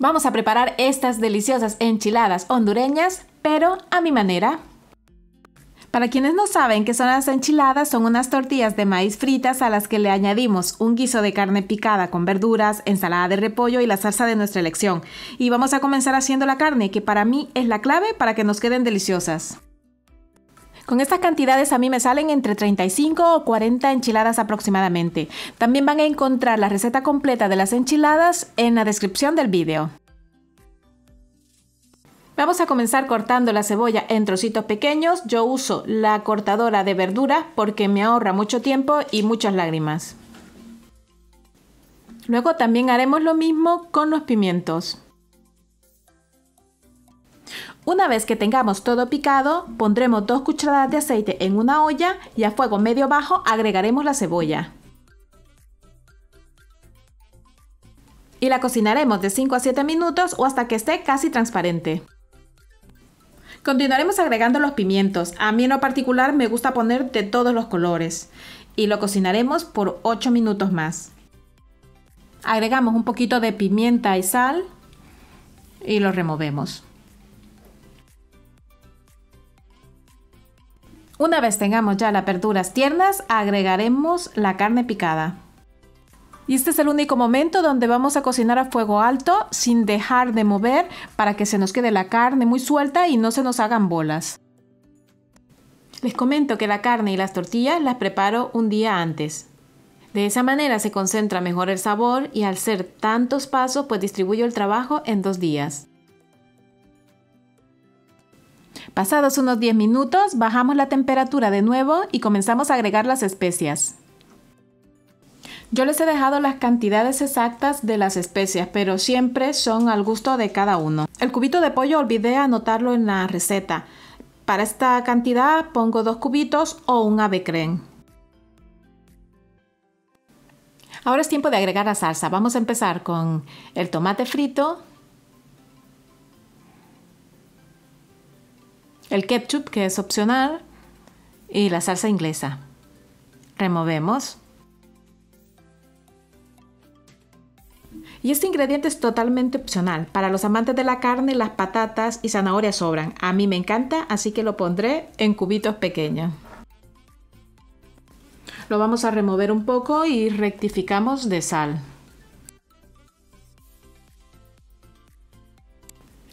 Vamos a preparar estas deliciosas enchiladas hondureñas, pero a mi manera. Para quienes no saben qué son las enchiladas, son unas tortillas de maíz fritas a las que le añadimos un guiso de carne picada con verduras, ensalada de repollo y la salsa de nuestra elección. Y vamos a comenzar haciendo la carne, que para mí es la clave para que nos queden deliciosas. Con estas cantidades a mí me salen entre 35 o 40 enchiladas aproximadamente. También van a encontrar la receta completa de las enchiladas en la descripción del video. Vamos a comenzar cortando la cebolla en trocitos pequeños. Yo uso la cortadora de verduras porque me ahorra mucho tiempo y muchas lágrimas. Luego también haremos lo mismo con los pimientos. Una vez que tengamos todo picado, pondremos 2 cucharadas de aceite en una olla y a fuego medio bajo agregaremos la cebolla. Y la cocinaremos de 5 a 7 minutos o hasta que esté casi transparente. Continuaremos agregando los pimientos. A mí en lo particular me gusta poner de todos los colores. Y lo cocinaremos por 8 minutos más. Agregamos un poquito de pimienta y sal y lo removemos. Una vez tengamos ya las verduras tiernas, agregaremos la carne picada. Y este es el único momento donde vamos a cocinar a fuego alto sin dejar de mover para que se nos quede la carne muy suelta y no se nos hagan bolas. Les comento que la carne y las tortillas las preparo un día antes. De esa manera se concentra mejor el sabor y al ser tantos pasos pues distribuyo el trabajo en 2 días. Pasados unos 10 minutos bajamos la temperatura de nuevo y comenzamos a agregar las especias. Yo les he dejado las cantidades exactas de las especias, pero siempre son al gusto de cada uno. El cubito de pollo olvidé anotarlo en la receta. Para esta cantidad pongo 2 cubitos o un avecrem. Ahora es tiempo de agregar la salsa. Vamos a empezar con el tomate frito, el ketchup, que es opcional, y la salsa inglesa. Removemos. Y este ingrediente es totalmente opcional. Para los amantes de la carne, las patatas y zanahorias sobran. A mí me encanta, así que lo pondré en cubitos pequeños. Lo vamos a remover un poco y rectificamos de sal.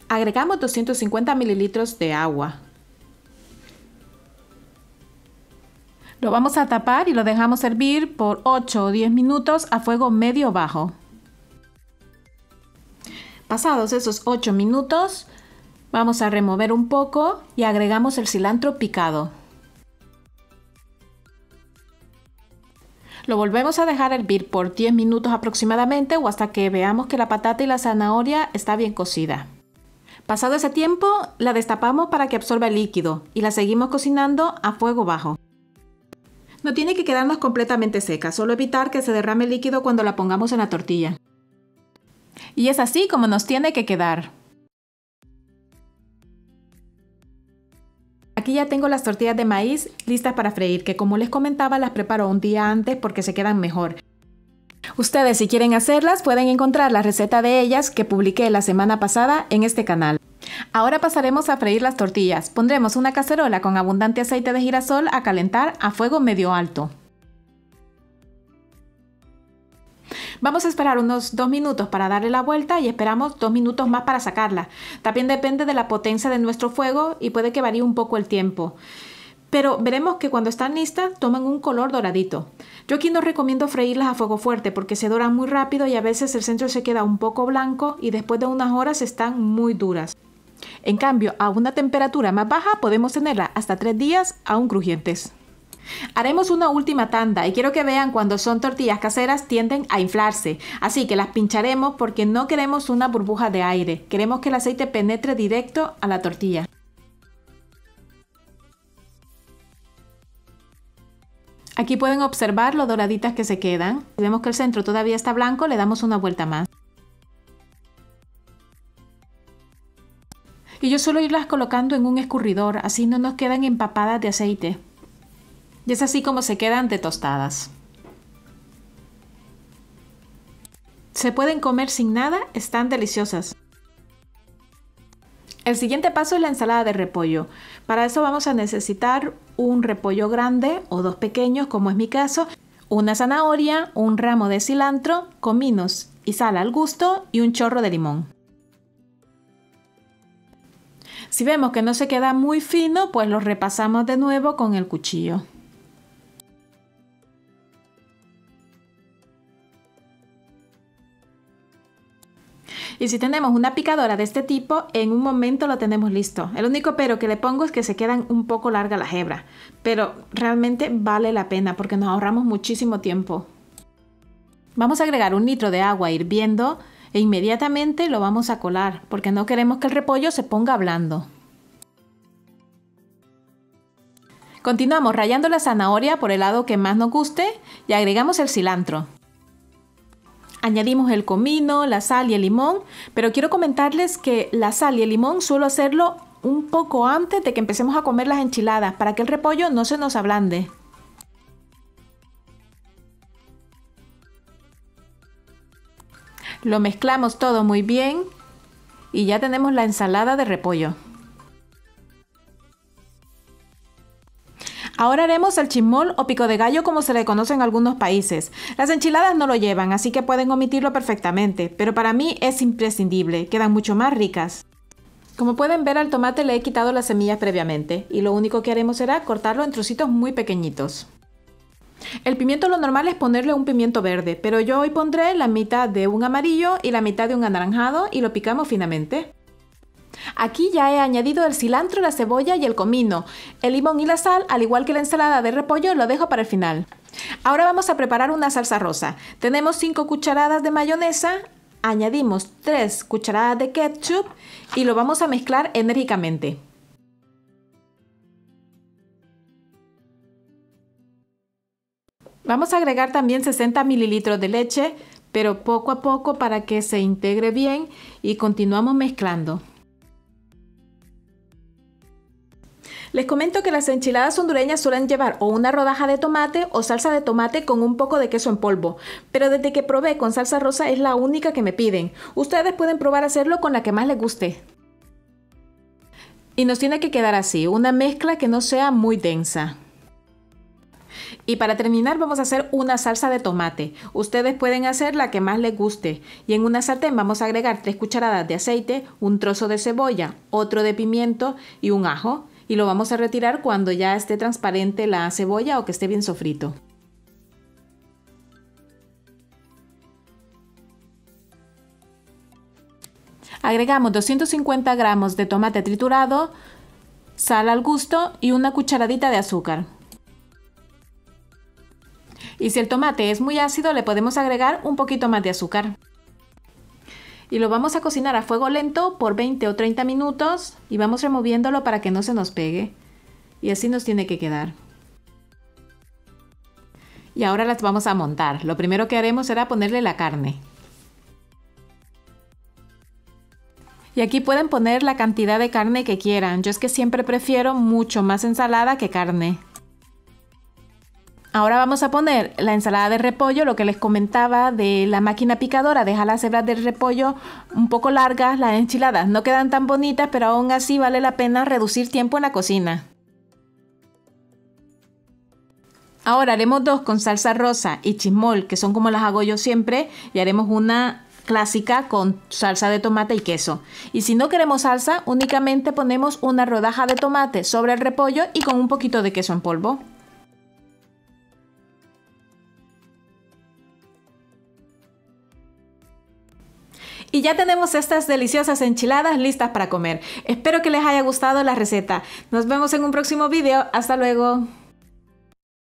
Agregamos 250 mililitros de agua. Lo vamos a tapar y lo dejamos hervir por 8 o 10 minutos a fuego medio bajo. Pasados esos 8 minutos, vamos a remover un poco y agregamos el cilantro picado. Lo volvemos a dejar hervir por 10 minutos aproximadamente o hasta que veamos que la patata y la zanahoria está bien cocida. Pasado ese tiempo, la destapamos para que absorba el líquido y la seguimos cocinando a fuego bajo. No tiene que quedarnos completamente seca, solo evitar que se derrame el líquido cuando la pongamos en la tortilla. Y es así como nos tiene que quedar. Aquí ya tengo las tortillas de maíz listas para freír, que como les comentaba las preparo un día antes porque se quedan mejor. Ustedes, si quieren hacerlas, pueden encontrar la receta de ellas que publiqué la semana pasada en este canal. Ahora pasaremos a freír las tortillas. Pondremos una cacerola con abundante aceite de girasol a calentar a fuego medio alto. Vamos a esperar unos 2 minutos para darle la vuelta y esperamos 2 minutos más para sacarla. También depende de la potencia de nuestro fuego y puede que varíe un poco el tiempo. Pero veremos que cuando están listas toman un color doradito. Yo aquí no recomiendo freírlas a fuego fuerte porque se doran muy rápido y a veces el centro se queda un poco blanco y después de unas horas están muy duras. En cambio, a una temperatura más baja podemos tenerla hasta 3 días aún crujientes. Haremos una última tanda y quiero que vean cuando son tortillas caseras tienden a inflarse, así que las pincharemos porque no queremos una burbuja de aire, queremos que el aceite penetre directo a la tortilla. Aquí pueden observar lo doraditas que se quedan. Si vemos que el centro todavía está blanco, le damos una vuelta más. Y yo suelo irlas colocando en un escurridor, así no nos quedan empapadas de aceite. Y es así como se quedan de tostadas. Se pueden comer sin nada, están deliciosas. El siguiente paso es la ensalada de repollo. Para eso vamos a necesitar un repollo grande o dos pequeños, como es mi caso, una zanahoria, un ramo de cilantro, cominos y sal al gusto y un chorro de limón. Si vemos que no se queda muy fino, pues lo repasamos de nuevo con el cuchillo. Y si tenemos una picadora de este tipo, en un momento lo tenemos listo. El único pero que le pongo es que se quedan un poco largas las hebras, pero realmente vale la pena porque nos ahorramos muchísimo tiempo. Vamos a agregar 1 litro de agua hirviendo e inmediatamente lo vamos a colar porque no queremos que el repollo se ponga blando. Continuamos rallando la zanahoria por el lado que más nos guste y agregamos el cilantro. Añadimos el comino, la sal y el limón, pero quiero comentarles que la sal y el limón suelo hacerlo un poco antes de que empecemos a comer las enchiladas para que el repollo no se nos ablande. Lo mezclamos todo muy bien y ya tenemos la ensalada de repollo. Ahora haremos el chismol o pico de gallo, como se le conoce en algunos países. Las enchiladas no lo llevan, así que pueden omitirlo perfectamente, pero para mí es imprescindible, quedan mucho más ricas. Como pueden ver, al tomate le he quitado las semillas previamente y lo único que haremos será cortarlo en trocitos muy pequeñitos. El pimiento lo normal es ponerle un pimiento verde, pero yo hoy pondré la mitad de un amarillo y la mitad de un anaranjado y lo picamos finamente. Aquí ya he añadido el cilantro, la cebolla y el comino. El limón y la sal, al igual que la ensalada de repollo, lo dejo para el final. Ahora vamos a preparar una salsa rosa. Tenemos 5 cucharadas de mayonesa, añadimos 3 cucharadas de ketchup y lo vamos a mezclar enérgicamente. Vamos a agregar también 60 mililitros de leche, pero poco a poco para que se integre bien y continuamos mezclando. Les comento que las enchiladas hondureñas suelen llevar o una rodaja de tomate o salsa de tomate con un poco de queso en polvo, pero desde que probé con salsa rosa es la única que me piden. Ustedes pueden probar hacerlo con la que más les guste. Y nos tiene que quedar así, una mezcla que no sea muy densa. Y para terminar vamos a hacer una salsa de tomate. Ustedes pueden hacer la que más les guste. Y en una sartén vamos a agregar 3 cucharadas de aceite, un trozo de cebolla, otro de pimiento y un ajo. Y lo vamos a retirar cuando ya esté transparente la cebolla o que esté bien sofrito. Agregamos 250 gramos de tomate triturado, sal al gusto y una cucharadita de azúcar. Y si el tomate es muy ácido, le podemos agregar un poquito más de azúcar. Y lo vamos a cocinar a fuego lento por 20 o 30 minutos y vamos removiéndolo para que no se nos pegue. Y así nos tiene que quedar. Y ahora las vamos a montar. Lo primero que haremos será ponerle la carne. Y aquí pueden poner la cantidad de carne que quieran. Yo es que siempre prefiero mucho más ensalada que carne. Ahora vamos a poner la ensalada de repollo, lo que les comentaba de la máquina picadora. Deja las hebras del repollo un poco largas, las enchiladas no quedan tan bonitas, pero aún así vale la pena reducir tiempo en la cocina. Ahora haremos dos con salsa rosa y chismol, que son como las hago yo siempre, y haremos una clásica con salsa de tomate y queso. Y si no queremos salsa, únicamente ponemos una rodaja de tomate sobre el repollo y con un poquito de queso en polvo. Y ya tenemos estas deliciosas enchiladas listas para comer. Espero que les haya gustado la receta. Nos vemos en un próximo video. Hasta luego.